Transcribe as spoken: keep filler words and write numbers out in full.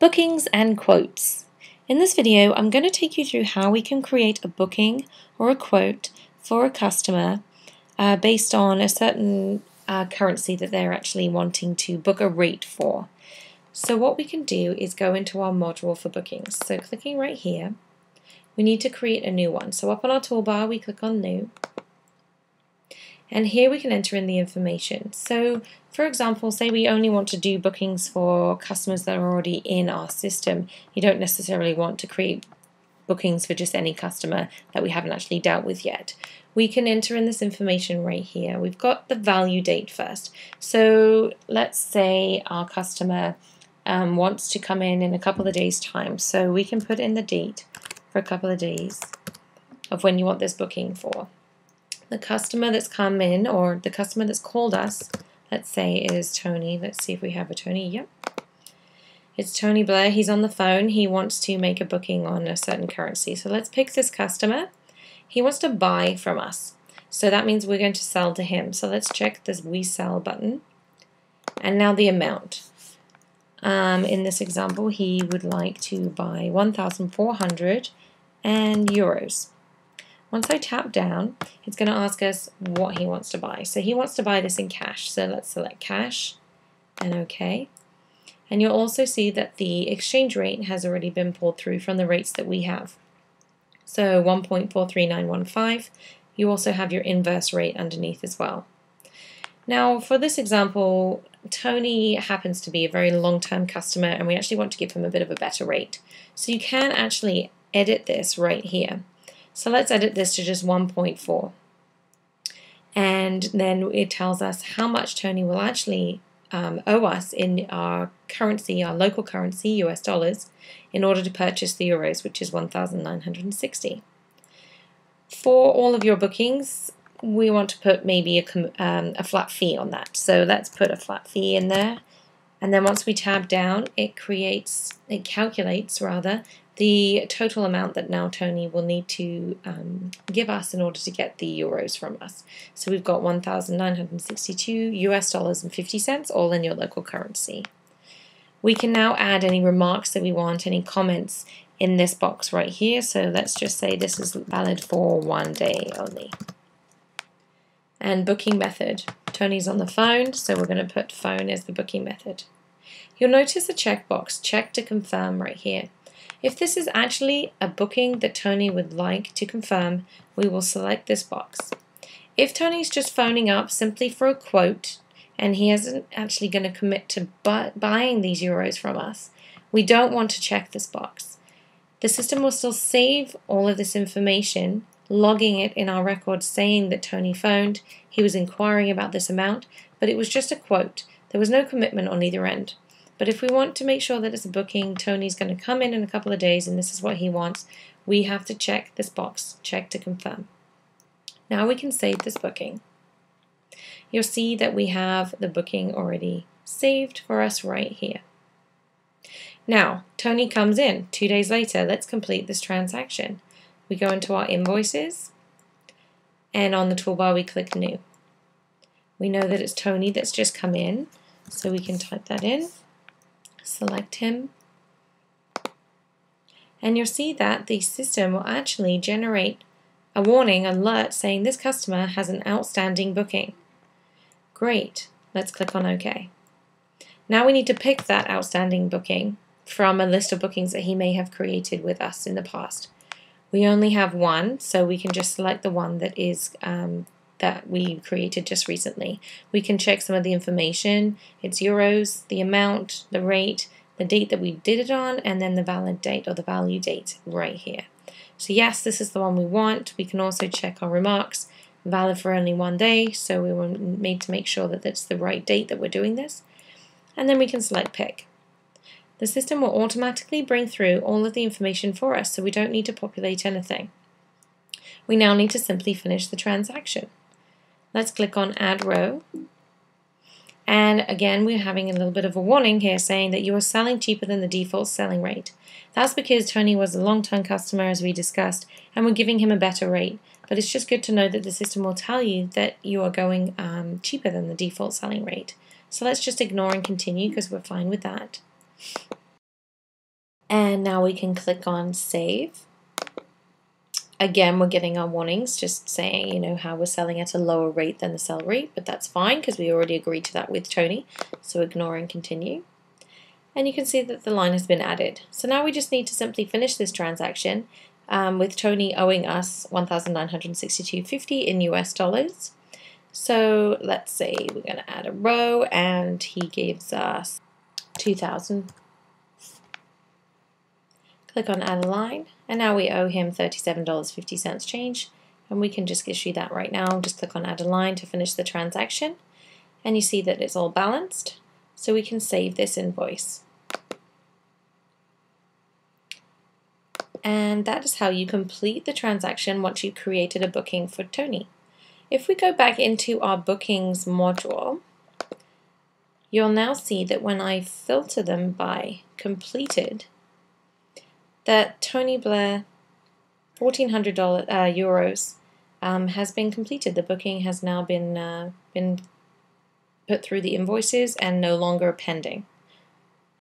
Bookings and quotes. In this video, I'm going to take you through how we can create a booking or a quote for a customer uh, based on a certain uh, currency that they're actually wanting to book a rate for. So what we can do is go into our module for bookings. So clicking right here, we need to create a new one. So up on our toolbar, we click on New. And here we can enter in the information. So, for example, say we only want to do bookings for customers that are already in our system. You don't necessarily want to create bookings for just any customer that we haven't actually dealt with yet. We can enter in this information right here. We've got the value date first. So let's say our customer um, wants to come in in a couple of days' time. So we can put in the date for a couple of days of when you want this booking for. The customer that's come in, or the customer that's called us, let's say is Tony. Let's see if we have a Tony. Yep. It's Tony Blair. He's on the phone. He wants to make a booking on a certain currency. So let's pick this customer. He wants to buy from us. So that means we're going to sell to him. So let's check this We Sell button. And now the amount. Um, in this example, he would like to buy one thousand four hundred euros. Once I tap down, it's going to ask us what he wants to buy. So he wants to buy this in cash. So let's select cash and OK. And you'll also see that the exchange rate has already been pulled through from the rates that we have. So one point four three nine one five. You also have your inverse rate underneath as well. Now, for this example, Tony happens to be a very long-term customer, and we actually want to give him a bit of a better rate. So you can actually edit this right here. So let's edit this to just one point four. And then it tells us how much Tony will actually um, owe us in our currency, our local currency, U S dollars, in order to purchase the euros, which is one thousand nine hundred sixty. For all of your bookings, we want to put maybe a, com um, a flat fee on that. So let's put a flat fee in there. And then once we tab down, it creates, it calculates rather, the total amount that now Tony will need to um, give us in order to get the euros from us. So we've got one thousand nine hundred sixty-two U S dollars and fifty cents, all in your local currency. We can now add any remarks that we want, any comments in this box right here. So let's just say this is valid for one day only. And booking method. Tony's on the phone, so we're going to put phone as the booking method. You'll notice a checkbox, check to confirm right here. If this is actually a booking that Tony would like to confirm, we will select this box. If Tony's just phoning up simply for a quote, and he isn't actually going to commit to bu buying these euros from us, we don't want to check this box. The system will still save all of this information, logging it in our record saying that Tony phoned, he was inquiring about this amount, but it was just a quote. There was no commitment on either end. But if we want to make sure that it's a booking, Tony's going to come in in a couple of days and this is what he wants, we have to check this box, check to confirm. Now we can save this booking. You'll see that we have the booking already saved for us right here. Now, Tony comes in two days later. Let's complete this transaction. We go into our invoices and on the toolbar we click New. We know that it's Tony that's just come in, so we can type that in. Select him, and you'll see that the system will actually generate a warning alert saying this customer has an outstanding booking. Great, let's click on OK. Now we need to pick that outstanding booking from a list of bookings that he may have created with us in the past. We only have one, so we can just select the one that is um, that we created just recently. We can check some of the information, its euros, the amount, the rate, the date that we did it on, and then the valid date or the value date right here. So yes, this is the one we want. We can also check our remarks, valid for only one day, so we were made to make sure that that's the right date that we're doing this. And then we can select pick. The system will automatically bring through all of the information for us, so we don't need to populate anything. We now need to simply finish the transaction. Let's click on Add Row. And again, we're having a little bit of a warning here saying that you are selling cheaper than the default selling rate. That's because Tony was a long-term customer, as we discussed, and we're giving him a better rate. But it's just good to know that the system will tell you that you are going um, cheaper than the default selling rate. So let's just ignore and continue because we're fine with that. And now we can click on save. Again, we're getting our warnings just saying, you know, how we're selling at a lower rate than the sell rate, but that's fine because we already agreed to that with Tony. So ignore and continue. And you can see that the line has been added. So now we just need to simply finish this transaction um, with Tony owing us one thousand nine hundred sixty-two dollars and fifty cents in U S dollars. So let's say we're going to add a row and he gives us two thousand dollars. Click on add a line, and now we owe him thirty-seven dollars and fifty cents change, and we can just issue that right now. Just click on add a line to finish the transaction, and you see that it's all balanced, so we can save this invoice. And that is how you complete the transaction once you've created a booking for Tony. If we go back into our bookings module, you'll now see that when I filter them by completed, that Tony Blair fourteen hundred uh, euros um, has been completed. The booking has now been, uh, been put through the invoices and no longer pending.